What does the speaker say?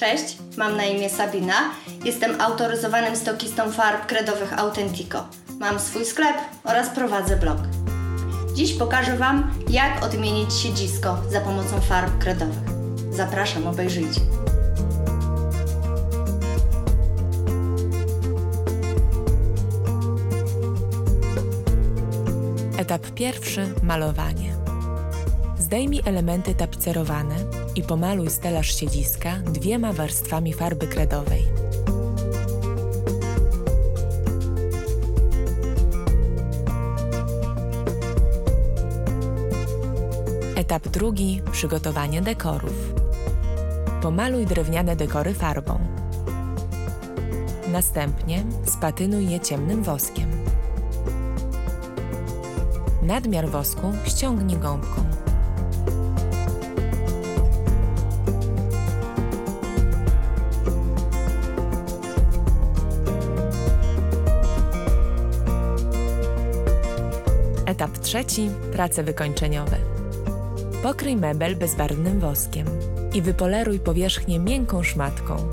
Cześć, mam na imię Sabina. Jestem autoryzowanym stokistą farb kredowych Authentico. Mam swój sklep oraz prowadzę blog. Dziś pokażę Wam, jak odmienić siedzisko za pomocą farb kredowych. Zapraszam, obejrzyjcie. Etap pierwszy – malowanie. Zdejmij elementy tapicerowane i pomaluj stelaż siedziska 2 warstwami farby kredowej. Etap drugi – przygotowanie dekorów. Pomaluj drewniane dekory farbą. Następnie spatynuj je ciemnym woskiem. Nadmiar wosku ściągnij gąbką. Etap trzeci – prace wykończeniowe. Pokryj mebel bezbarwnym woskiem i wypoleruj powierzchnię miękką szmatką.